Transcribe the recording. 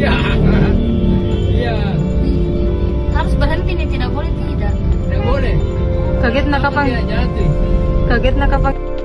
Iya. Harus berhenti nih, tidak boleh tidak. Kaget nak kapan? Kaget nak kapan?